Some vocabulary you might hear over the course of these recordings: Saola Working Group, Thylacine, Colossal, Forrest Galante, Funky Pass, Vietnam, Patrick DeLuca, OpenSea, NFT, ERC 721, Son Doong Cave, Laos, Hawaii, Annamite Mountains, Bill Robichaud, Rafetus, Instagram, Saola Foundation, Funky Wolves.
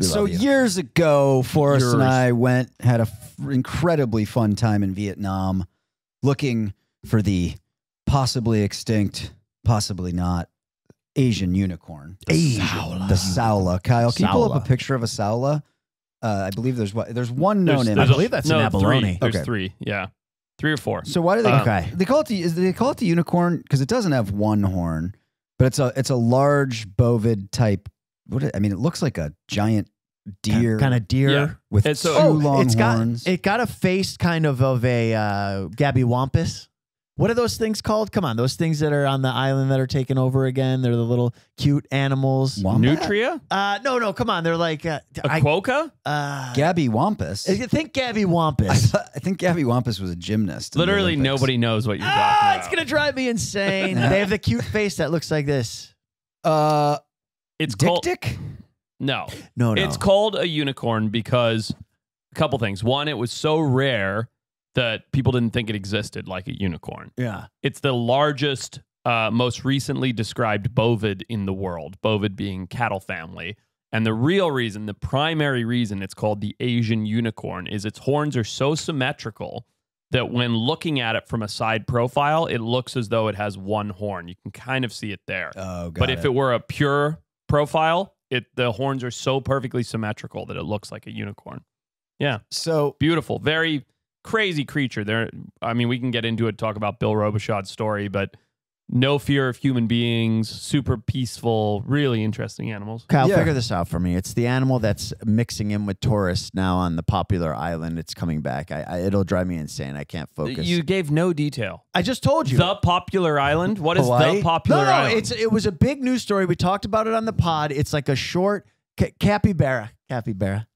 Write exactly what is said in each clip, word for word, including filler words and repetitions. We so love you. years ago, Forrest years. and I went, had an incredibly fun time in Vietnam looking for the possibly extinct, possibly not, Asian unicorn. The Saola. The Saola. Kyle, can Saola. you pull up a picture of a Saola? Uh, I believe there's what there's one known in. I believe that's no, an abalone. Three. There's okay. three, yeah, three or four. So why do they? Um, okay. They call it the. They call it the unicorn because it doesn't have one horn, but it's a it's a large bovid type. What I mean, it looks like a giant deer, kind of deer yeah. with it's two oh, long it's horns. Got, it got a face kind of of a uh, Gabby Wampus. What are those things called? Come on, those things that are on the island that are taken over again. They're the little cute animals. Wombat? Nutria? Uh, no, no, come on. They're like... Uh, a I, quokka? Uh, Gabby Wampus? I think Gabby Wampus. I, thought, I think Gabby Wampus was a gymnast. Literally nobody knows what you're ah, talking about. It's going to drive me insane. They have the cute face that looks like this. Uh, it's Dick called, Dick? No. No, no. It's called a unicorn because a couple things. One, it was so rare that people didn't think it existed like a unicorn. Yeah. It's the largest, uh, most recently described bovid in the world, bovid being cattle family. And the real reason, the primary reason it's called the Asian unicorn is its horns are so symmetrical that when looking at it from a side profile, it looks as though it has one horn. You can kind of see it there. Oh, got it. If it were a pure profile, it the horns are so perfectly symmetrical that it looks like a unicorn. Yeah. So beautiful. Very... crazy creature. There, I mean, we can get into it, talk about Bill Robichaud's story, but no fear of human beings, super peaceful, really interesting animals. Kyle, yeah. figure this out for me. It's the animal that's mixing in with tourists now on the popular island. It's coming back. I, I, it'll drive me insane. I can't focus. You gave no detail. I just told you. The popular island? What is Hawaii? The popular no, no, island? It's, it was a big news story. We talked about it on the pod. It's like a short ca capybara. Capybara.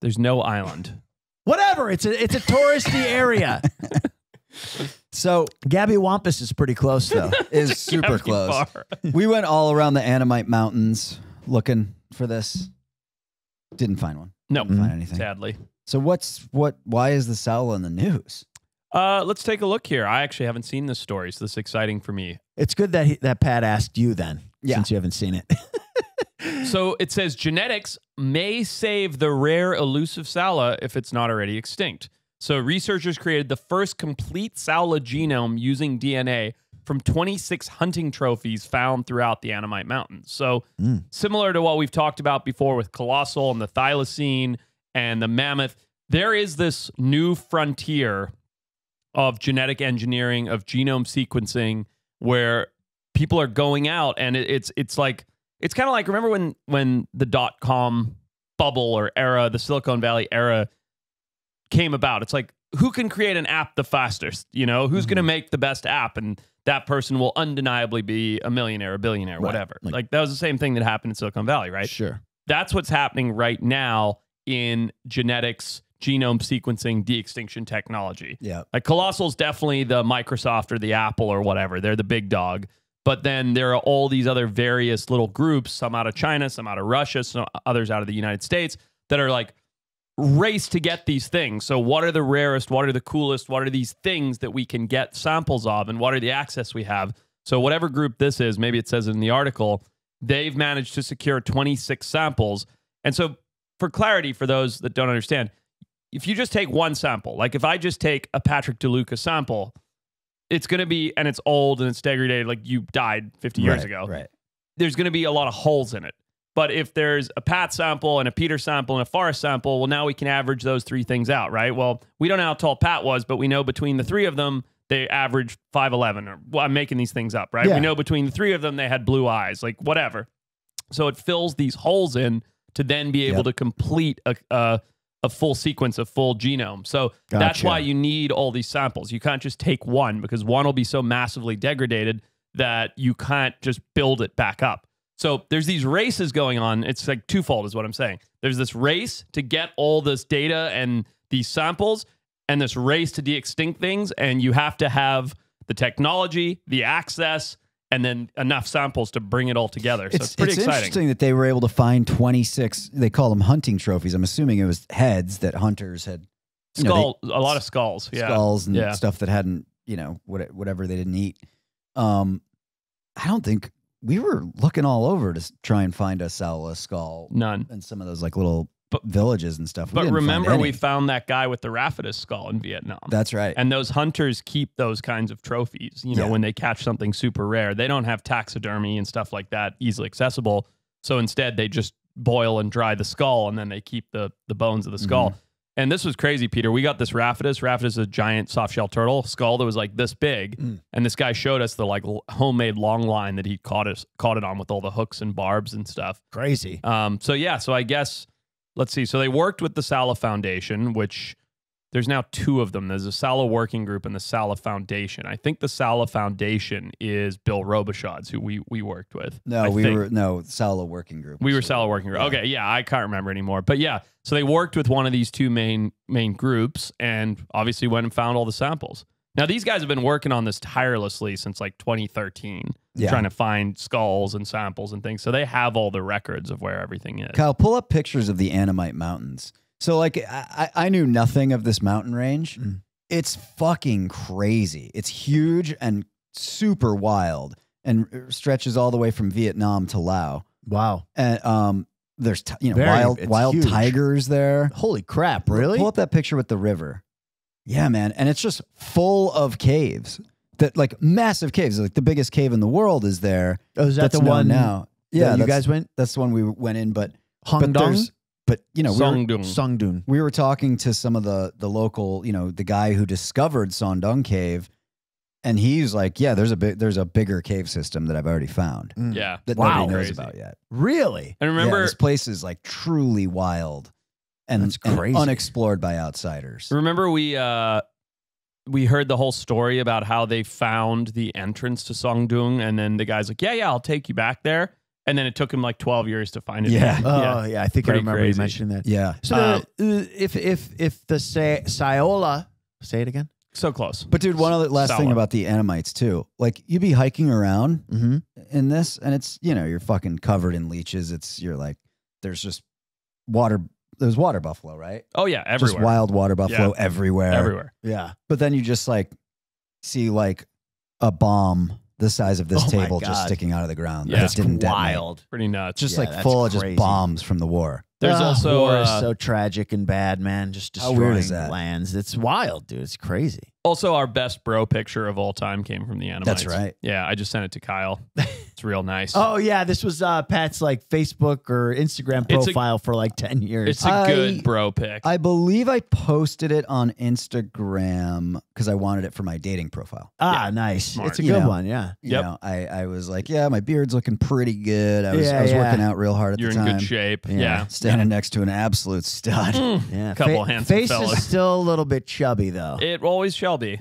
There's no island. Whatever, it's a it's a touristy area. So Gabby Wampus is pretty close though. Is super close. Bar. We went all around the Annamite Mountains looking for this. Didn't find one. No, didn't find anything. Sadly. So what's what? Why is the Saola in the news? Uh, let's take a look here. I actually haven't seen this story, so this is exciting for me. It's good that he, that Pat asked you then, yeah. since you haven't seen it. So it says genetics may save the rare elusive Saola if it's not already extinct. So researchers created the first complete Saola genome using D N A from twenty-six hunting trophies found throughout the Annamite Mountains. So mm. similar to what we've talked about before with Colossal and the Thylacine and the Mammoth, there is this new frontier of genetic engineering, of genome sequencing, where people are going out and it, it's it's like... It's kind of like, remember when, when the dot-com bubble or era, the Silicon Valley era came about? It's like, who can create an app the fastest? You know, who's mm-hmm. going to make the best app? And that person will undeniably be a millionaire, a billionaire, right. whatever. Like, like, that was the same thing that happened in Silicon Valley, right? Sure. That's what's happening right now in genetics, genome sequencing, de-extinction technology. Yeah. Like, Colossal's definitely the Microsoft or the Apple or whatever. They're the big dog. But then there are all these other various little groups, some out of China, some out of Russia, some others out of the United States, that are like, race to get these things. So what are the rarest? What are the coolest? What are these things that we can get samples of? And what are the access we have? So whatever group this is, maybe it says in the article, they've managed to secure twenty-six samples. And so for clarity, for those that don't understand, if you just take one sample, like if I just take a Patrick DeLuca sample, it's going to be, and it's old and it's degraded, like you died fifty years right, ago. Right. There's going to be a lot of holes in it. But if there's a Pat sample and a Peter sample and a Forrest sample, well, now we can average those three things out, right? Well, we don't know how tall Pat was, but we know between the three of them, they averaged five eleven. Or, well, I'm making these things up, right? Yeah. We know between the three of them, they had blue eyes, like whatever. So it fills these holes in to then be able yep. to complete a, a a full sequence, a full genome. So gotcha. That's why you need all these samples. You can't just take one because one will be so massively degraded that you can't just build it back up. So there's these races going on. It's like twofold is what I'm saying. There's this race to get all this data and these samples and this race to de-extinct things. And you have to have the technology, the access, and then enough samples to bring it all together. So it's, it's pretty it's exciting. It's interesting that they were able to find twenty-six, they call them hunting trophies. I'm assuming it was heads that hunters had. Skull, know, they, a lot of skulls. Yeah. Skulls and yeah. stuff that hadn't, you know, what, whatever they didn't eat. Um, I don't think we were looking all over to try and find a Saola skull. None. And some of those like little but, villages and stuff. We but remember, we found that guy with the Rafetus skull in Vietnam. That's right. And those hunters keep those kinds of trophies. You know, yeah. when they catch something super rare, they don't have taxidermy and stuff like that easily accessible. So instead, they just boil and dry the skull, and then they keep the the bones of the skull. Mm-hmm. And this was crazy, Peter. We got this Rafetus. Rafetus is a giant soft-shell turtle skull that was like this big. Mm. And this guy showed us the like homemade long line that he caught us caught it on with all the hooks and barbs and stuff. Crazy. Um. So yeah. So I guess let's see. So they worked with the Saola Foundation, which there's now two of them. There's a Saola Working Group and the Saola Foundation. I think the Saola Foundation is Bill Robichaud's, who we we worked with. No, I we think. were no Saola Working Group. We were Saola Working Group. Yeah. Okay, yeah, I can't remember anymore. But yeah. So they worked with one of these two main main groups and obviously went and found all the samples. Now, these guys have been working on this tirelessly since like twenty thirteen, yeah. trying to find skulls and samples and things. So they have all the records of where everything is. Kyle, pull up pictures of the Annamite Mountains. So like I, I knew nothing of this mountain range. Mm. It's fucking crazy. It's huge and super wild and stretches all the way from Vietnam to Laos. Wow. And um There's, t you know, Very, wild wild huge. tigers there. Holy crap, really? Pull up that picture with the river. Yeah, man. And it's just full of caves, that like massive caves. Like the biggest cave in the world is there. Oh, is that that's the one now? Yeah, you guys went? That's the one we went in, but... Hong Dong? But, you know... Son Doong. Son Doong. We were talking to some of the, the local, you know, the guy who discovered Son Doong Cave, and he's like, yeah, there's a big, there's a bigger cave system that I've already found. Mm. Yeah, that wow, nobody knows crazy. about yet. Really? And remember, yeah, this place is like truly wild and, that's crazy. and unexplored by outsiders. Remember, we uh, we heard the whole story about how they found the entrance to Son Doong, and then the guy's like, yeah, yeah, I'll take you back there. And then it took him like twelve years to find it. Yeah, oh yeah, yeah I think Pretty I remember crazy. you mentioning that. Yeah. So uh, the, if if if the say Saola, say it again. So close. But dude, one other last Saola. thing about the Annamites too. Like you'd be hiking around mm-hmm. in this and it's, you know, you're fucking covered in leeches. It's, you're like, there's just water. There's water buffalo, right? Oh yeah. Everywhere. Just wild water buffalo yeah. everywhere. Everywhere. Yeah. But then you just like see like a bomb the size of this oh table just sticking out of the ground. Yeah. That just didn't wild. Detonate. Pretty nuts. Just yeah, like full crazy. of just bombs from the war. There's oh, also war uh, is so tragic and bad, man. Just destroying lands. It's wild, dude. It's crazy. Also, our best bro picture of all time came from the Annamites. That's right. Yeah, I just sent it to Kyle. It's real nice. Oh yeah, this was uh, Pat's like Facebook or Instagram profile a, for like ten years. It's a I, good bro pic. I believe I posted it on Instagram because I wanted it for my dating profile. Ah, yeah, nice. Smart. It's a you good know, one. Yeah. You yep. know, I I was like, yeah, my beard's looking pretty good. I was yeah, I was yeah. working out real hard at You're the time. You're in good shape. Yeah. yeah. Standing next to an absolute stud. Mm, yeah, couple Fa handsome face fellas. Face is still a little bit chubby though. It always shall be.